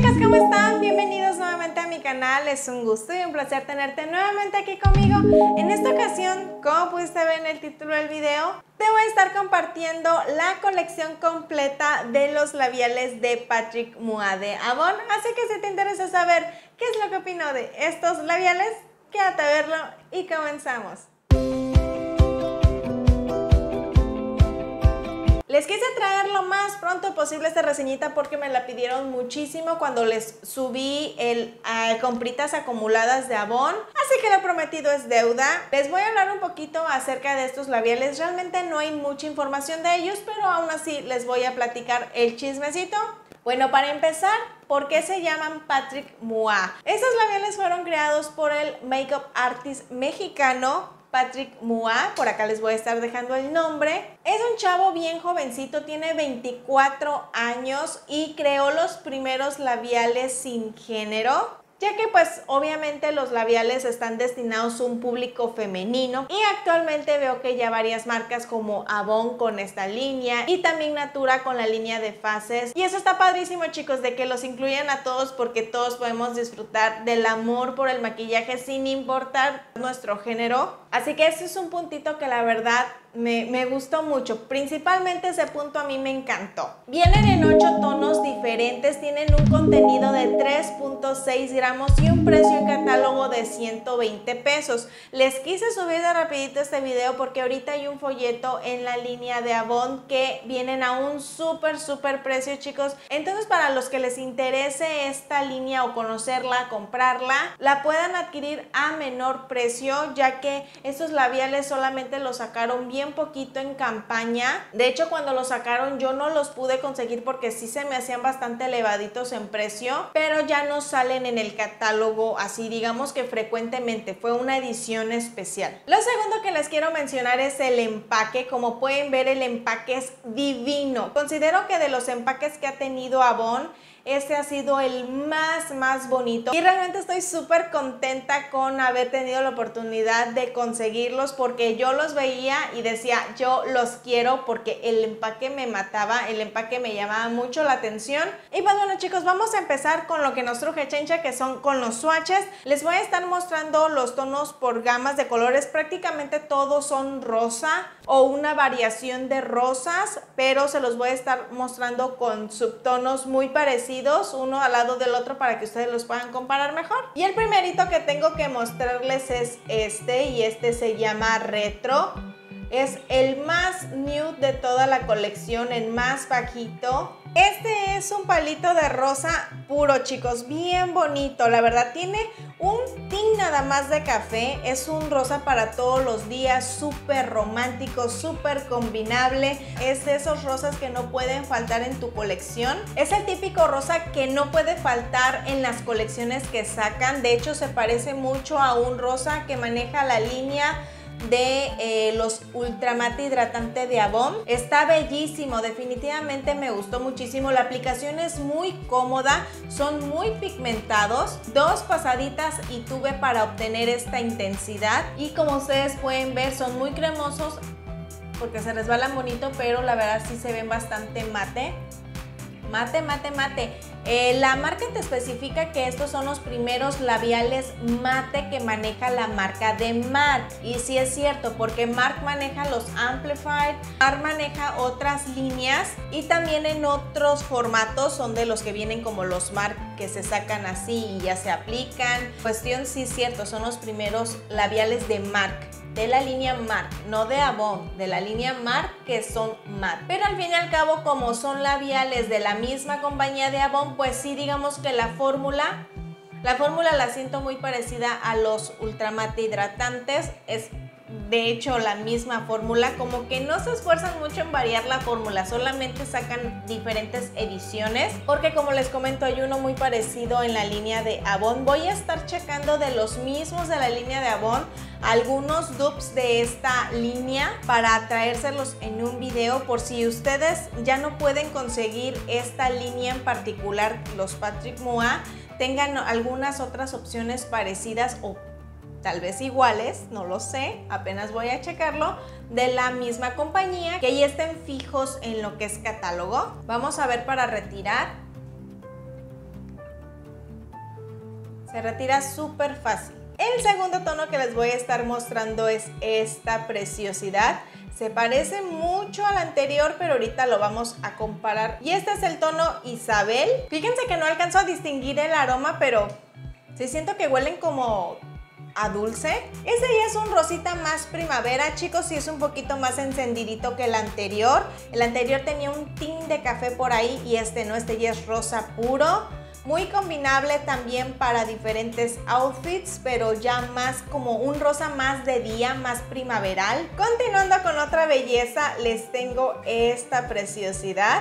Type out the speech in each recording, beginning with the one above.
chicas, ¿cómo están? Bienvenidos nuevamente a mi canal, es un gusto y un placer tenerte nuevamente aquí conmigo. En esta ocasión, como pudiste ver en el título del video, te voy a estar compartiendo la colección completa de los labiales de Patrick Muá de Avon. Así que si te interesa saber qué es lo que opino de estos labiales, quédate a verlo y comenzamos. Les quise traer lo más pronto posible esta reseñita porque me la pidieron muchísimo cuando les subí el compritas acumuladas de Avon. Así que lo prometido es deuda. Les voy a hablar un poquito acerca de estos labiales. Realmente no hay mucha información de ellos, pero aún así les voy a platicar el chismecito. Bueno, para empezar, ¿por qué se llaman Patrick Muá? Estos labiales fueron creados por el makeup artist mexicano Patrick Muá, por acá les voy a estar dejando el nombre. Es un chavo bien jovencito, tiene 24 años y creó los primeros labiales sin género, ya que pues obviamente los labiales están destinados a un público femenino y actualmente veo que ya varias marcas como Avon con esta línea y también Natura con la línea de fases, y eso está padrísimo, chicos, de que los incluyan a todos porque todos podemos disfrutar del amor por el maquillaje sin importar nuestro género. Así que ese es un puntito que la verdad me gustó mucho, principalmente ese punto a mí me encantó. Vienen en 8 tonos diferentes, tienen un contenido de 3.6 gramos y un precio en catálogo de 120 pesos. Les quise subir de rapidito este video porque ahorita hay un folleto en la línea de Avon que vienen a un súper precio, chicos. Entonces, para los que les interese esta línea o conocerla, comprarla, la puedan adquirir a menor precio, ya que estos labiales solamente los sacaron bien poquito en campaña. De hecho, cuando los sacaron yo no los pude conseguir porque sí se me hacían bastante elevaditos en precio, pero ya no salen en el catálogo así, digamos que frecuentemente, fue una edición especial. Lo segundo que les quiero mencionar es el empaque. Como pueden ver, el empaque es divino. Considero que de los empaques que ha tenido Avon, este ha sido el más bonito y realmente estoy súper contenta con haber tenido la oportunidad de conseguirlos, porque yo los veía y decía, yo los quiero, porque el empaque me mataba, el empaque me llamaba mucho la atención. Y pues bueno, chicos, vamos a empezar con lo que nos truje chencha, que son con los swatches. Les voy a estar mostrando los tonos por gamas de colores, prácticamente todos son rosa o una variación de rosas, pero se los voy a estar mostrando con subtonos muy parecidos, uno al lado del otro, para que ustedes los puedan comparar mejor. Y el primerito que tengo que mostrarles es este, y este se llama Retro. Es el más nude de toda la colección, el más bajito. Este es un palito de rosa puro, chicos, bien bonito. La verdad tiene un tint nada más de café. Es un rosa para todos los días, súper romántico, súper combinable. Es de esos rosas que no pueden faltar en tu colección. Es el típico rosa que no puede faltar en las colecciones que sacan. De hecho, se parece mucho a un rosa que maneja la línea de los ultramate hidratante de Avon. Está bellísimo, definitivamente me gustó muchísimo. La aplicación es muy cómoda, son muy pigmentados. 2 pasaditas y tuve para obtener esta intensidad, y como ustedes pueden ver son muy cremosos porque se resbalan bonito, pero la verdad sí se ven bastante mate. La marca te especifica que estos son los primeros labiales mate que maneja la marca de Mark, y sí es cierto, porque Mark maneja los Amplified, Mark maneja otras líneas y también en otros formatos son de los que vienen como los Mark que se sacan así y ya se aplican. Cuestión, sí es cierto, son los primeros labiales de Mark, de la línea Mark, no de Avon, de la línea Mark, que son mate. Pero al fin y al cabo, como son labiales de la misma compañía de Avon, pues sí, digamos que la fórmula la siento muy parecida a los ultramate hidratantes. Es de hecho la misma fórmula, como que no se esfuerzan mucho en variar la fórmula, solamente sacan diferentes ediciones, porque como les comento hay uno muy parecido en la línea de Avon. Voy a estar checando de los mismos de la línea de Avon algunos dupes de esta línea para traérselos en un video, por si ustedes ya no pueden conseguir esta línea en particular, los Patrick Muá, tengan algunas otras opciones parecidas o tal vez iguales, no lo sé, apenas voy a checarlo, de la misma compañía, que ya estén fijos en lo que es catálogo. Vamos a ver para retirar. Se retira súper fácil. El segundo tono que les voy a estar mostrando es esta preciosidad. Se parece mucho al anterior, pero ahorita lo vamos a comparar. Y este es el tono Isabel. Fíjense que no alcanzo a distinguir el aroma, pero sí siento que huelen como a dulce. Ese ya es un rosita más primavera, chicos, sí es un poquito más encendidito que el anterior. El anterior tenía un tin de café por ahí y este no, este ya es rosa puro. Muy combinable también para diferentes outfits, pero ya más como un rosa más de día, más primaveral. Continuando con otra belleza, les tengo esta preciosidad.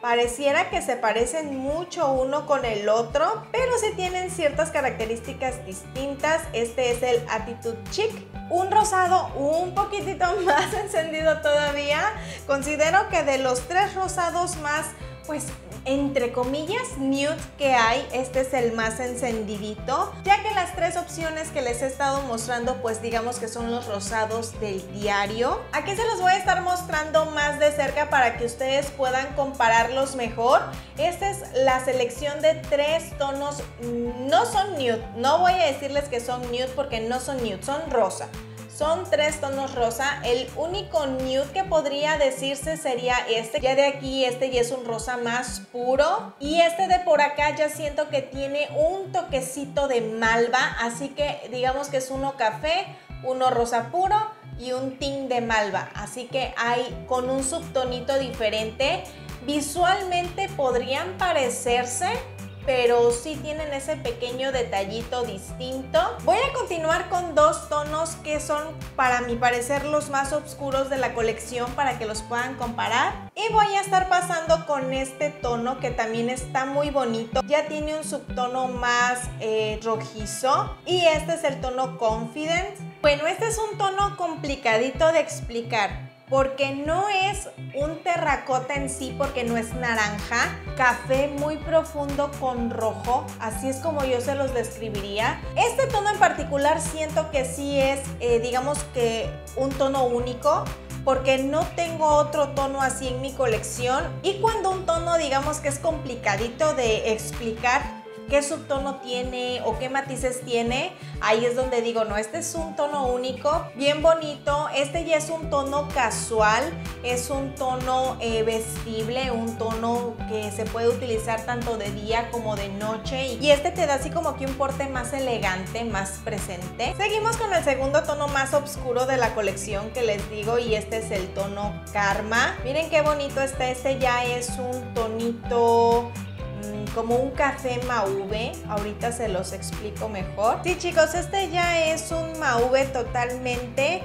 Pareciera que se parecen mucho uno con el otro, pero sí tienen ciertas características distintas. Este es el Attitude Chic, un rosado un poquitito más encendido todavía. Considero que de los tres rosados más, pues, entre comillas, nude que hay, este es el más encendidito, ya que las tres opciones que les he estado mostrando, pues digamos que son los rosados del diario. Aquí se los voy a estar mostrando más de cerca para que ustedes puedan compararlos mejor. Esta es la selección de tres tonos, no son nude, no voy a decirles que son nude porque no son nude, son rosa. Son tres tonos rosa, el único nude que podría decirse sería este. Ya de aquí este ya es un rosa más puro. Y este de por acá ya siento que tiene un toquecito de malva, así que digamos que es uno café, uno rosa puro y un tint de malva. Así que hay con un subtonito diferente. Visualmente podrían parecerse, pero sí tienen ese pequeño detallito distinto. Voy a continuar con dos tonos que son, para mi parecer, los más oscuros de la colección para que los puedan comparar. Y voy a estar pasando con este tono que también está muy bonito. Ya tiene un subtono más rojizo y este es el tono Confident. Bueno, este es un tono complicadito de explicar, porque no es un terracota en sí, porque no es naranja, café muy profundo con rojo, así es como yo se los describiría. Este tono en particular siento que sí es, digamos que un tono único, porque no tengo otro tono así en mi colección. Y cuando un tono, digamos que es complicadito de explicar qué subtono tiene o qué matices tiene, ahí es donde digo, no, este es un tono único, bien bonito. Este ya es un tono casual, es un tono vestible, un tono que se puede utilizar tanto de día como de noche, y este te da así como que un porte más elegante, más presente. Seguimos con el segundo tono más oscuro de la colección que les digo, y este es el tono Karma. Miren qué bonito está, este ya es un tonito como un café mauve, ahorita se los explico mejor. Sí, chicos, este ya es un mauve totalmente,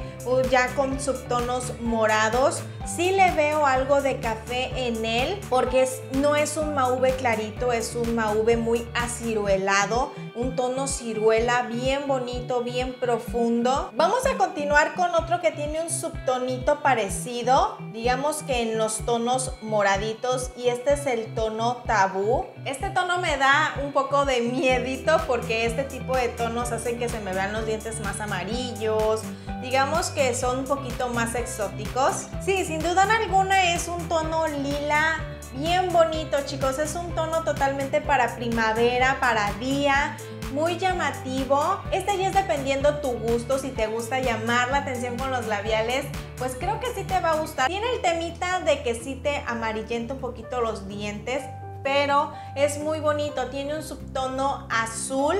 ya con subtonos morados. Sí le veo algo de café en él, porque no es un mauve clarito, es un mauve muy aciruelado, un tono ciruela bien bonito, bien profundo. Vamos a continuar con otro que tiene un subtonito parecido, digamos que en los tonos moraditos, y este es el tono Tabú. Este tono me da un poco de miedito porque este tipo de tonos hacen que se me vean los dientes más amarillos, digamos que son un poquito más exóticos. Sí, sin duda alguna es un tono lila bien bonito, chicos, es un tono totalmente para primavera, para día, muy llamativo. Este ya es dependiendo tu gusto, si te gusta llamar la atención con los labiales, pues creo que sí te va a gustar. Tiene el temita de que sí te amarillenta un poquito los dientes, pero es muy bonito, tiene un subtono azul,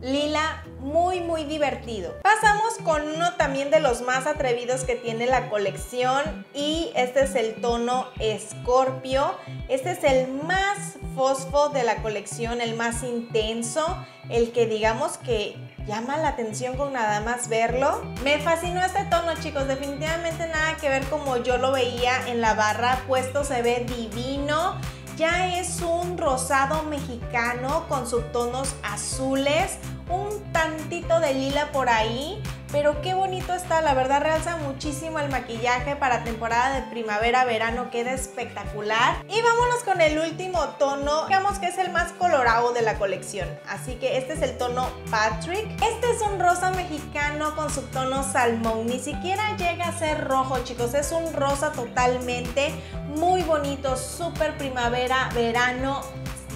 lila, muy muy divertido. Pasamos con uno también de los más atrevidos que tiene la colección, y este es el tono Escorpio. Este es el más fosfo de la colección, el más intenso, el que digamos que llama la atención con nada más verlo. Me fascinó este tono, chicos, definitivamente nada que ver como yo lo veía en la barra puesto, se ve divino. Ya es un rosado mexicano con subtonos azules, un tantito de lila por ahí, pero qué bonito está, la verdad realza muchísimo el maquillaje para temporada de primavera-verano, queda espectacular. Y vámonos con el último tono, digamos que es el más colorado de la colección, así que este es el tono Patrick. Este es un rosa mexicano con subtono salmón, ni siquiera llega a ser rojo, chicos, es un rosa totalmente muy bonito, súper primavera-verano,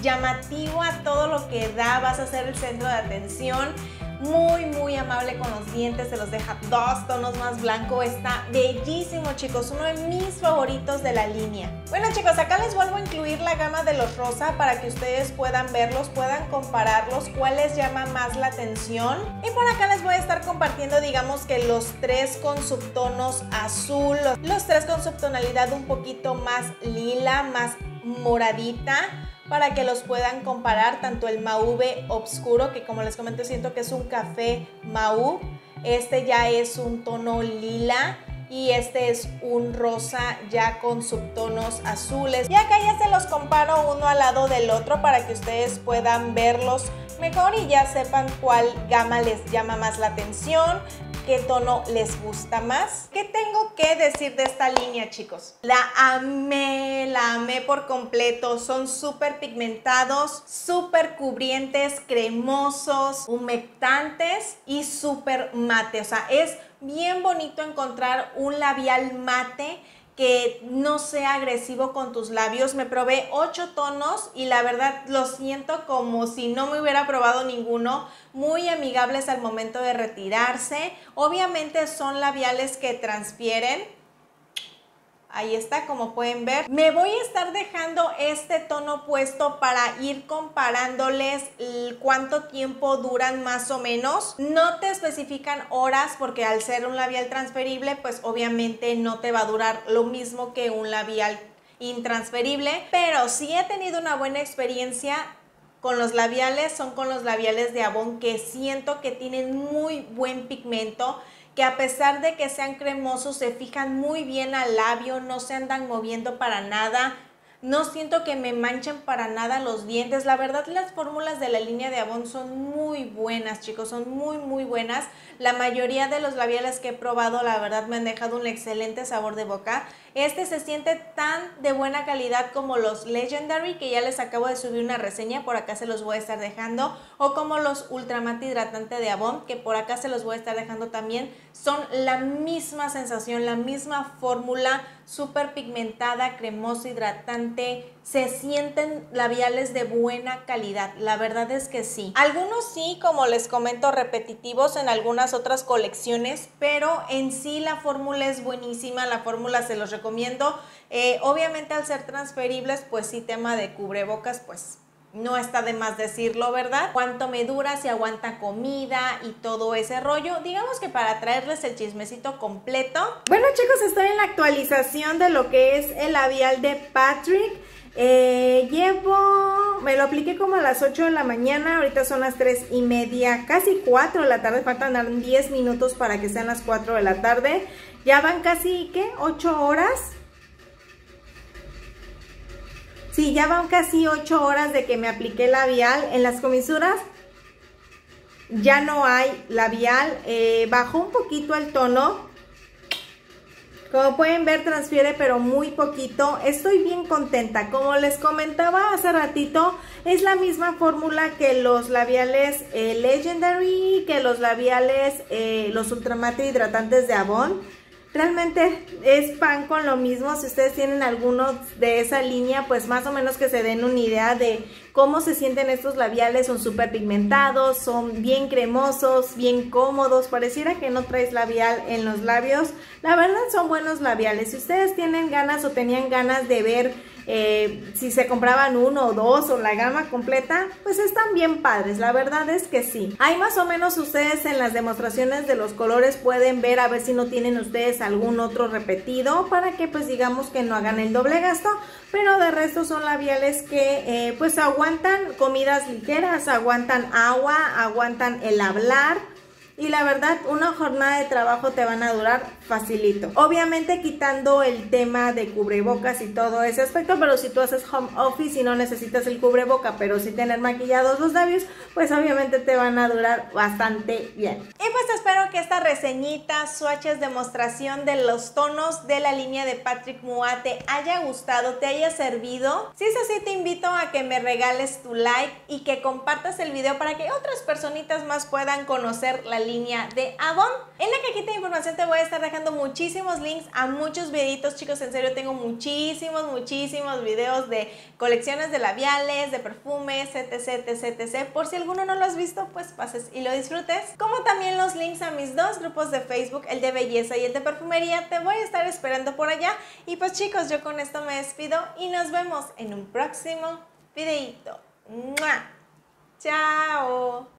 llamativo a todo lo que da, vas a ser el centro de atención. Muy, muy amable con los dientes, se los deja 2 tonos más blanco. Está bellísimo, chicos, uno de mis favoritos de la línea. Bueno, chicos, acá les vuelvo a incluir la gama de los rosa para que ustedes puedan verlos, puedan compararlos, cuál les llama más la atención. Y por acá les voy a estar compartiendo, digamos que los 3 con subtonos azul, los 3 con subtonalidad un poquito más lila, más moradita, para que los puedan comparar, tanto el mauve oscuro, que como les comento siento que es un café mauve, este ya es un tono lila y este es un rosa ya con subtonos azules. Y acá ya se los comparo uno al lado del otro para que ustedes puedan verlos mejor y ya sepan cuál gama les llama más la atención, qué tono les gusta más. ¿Qué tengo que decir de esta línea, chicos? La amé por completo. Son súper pigmentados, súper cubrientes, cremosos, humectantes y súper mate. O sea, es bien bonito encontrar un labial mate que no sea agresivo con tus labios. Me probé 8 tonos y la verdad lo siento como si no me hubiera probado ninguno. Muy amigables al momento de retirarse. Obviamente son labiales que transpiren. Ahí está, como pueden ver. Me voy a estar dejando este tono puesto para ir comparándoles cuánto tiempo duran más o menos. No te especifican horas porque al ser un labial transferible, pues obviamente no te va a durar lo mismo que un labial intransferible. Pero sí he tenido una buena experiencia con los labiales, son con los labiales de Avon, que siento que tienen muy buen pigmento, que a pesar de que sean cremosos se fijan muy bien al labio, no se andan moviendo para nada, no siento que me manchen para nada los dientes. La verdad, las fórmulas de la línea de Avon son muy buenas, chicos, son muy buenas. La mayoría de los labiales que he probado, la verdad, me han dejado un excelente sabor de boca. Este se siente tan de buena calidad como los Legendary, que ya les acabo de subir una reseña, por acá se los voy a estar dejando, o como los Ultramate Hidratante de Avon, que por acá se los voy a estar dejando también. Son la misma sensación, la misma fórmula, súper pigmentada, cremosa, hidratante. Se sienten labiales de buena calidad, la verdad es que sí. Algunos sí, como les comento, repetitivos en algunas otras colecciones, pero en sí la fórmula es buenísima, la fórmula se los recomiendo. Obviamente al ser transferibles, pues sí, tema de cubrebocas, pues no está de más decirlo, ¿verdad? Cuánto me dura, si aguanta comida y todo ese rollo. Digamos que para traerles el chismecito completo. Bueno, chicos, estoy en la actualización de lo que es el labial de Patrick. Me lo apliqué como a las 8 de la mañana, ahorita son las 3:30, casi 4 de la tarde, faltan 10 minutos para que sean las 4 de la tarde. Ya van casi, ¿qué? 8 horas. Sí, ya van casi 8 horas de que me apliqué labial. En las comisuras ya no hay labial, bajó un poquito el tono. Como pueden ver, transfiere pero muy poquito. Estoy bien contenta. Como les comentaba hace ratito, es la misma fórmula que los labiales Legendary, que los labiales, los Ultramate Hidratantes de Avon. Realmente es pan con lo mismo. Si ustedes tienen algunos de esa línea, pues más o menos que se den una idea de cómo se sienten estos labiales. Son súper pigmentados, son bien cremosos, bien cómodos. Pareciera que no traes labial en los labios. La verdad, son buenos labiales. Si ustedes tienen ganas o tenían ganas de ver si se compraban uno o dos o la gama completa, pues están bien padres, la verdad es que sí. Ahí más o menos ustedes en las demostraciones de los colores pueden ver a ver si no tienen ustedes algún otro repetido, para que pues digamos que no hagan el doble gasto. Pero de resto son labiales que pues aguantan comidas ligeras, aguantan agua, aguantan el hablar. Y la verdad, una jornada de trabajo te van a durar facilito. Obviamente quitando el tema de cubrebocas y todo ese aspecto, pero si tú haces home office y no necesitas el cubreboca, pero sí tener maquillados los labios, pues obviamente te van a durar bastante bien. Y pues espero que esta reseñita, swatches, demostración de los tonos de la línea de Patrick Muá te haya gustado, te haya servido. Si es así, te invito a que me regales tu like y que compartas el video para que otras personitas más puedan conocer la línea línea de Avon. En la cajita de información te voy a estar dejando muchísimos links a muchos videitos, chicos. En serio, tengo muchísimos videos de colecciones de labiales, de perfumes, etc. Por si alguno no lo has visto, pues pases y lo disfrutes. Como también los links a mis dos grupos de Facebook, el de belleza y el de perfumería. Te voy a estar esperando por allá. Y pues chicos, yo con esto me despido y nos vemos en un próximo videito. ¡Mua! ¡Chao!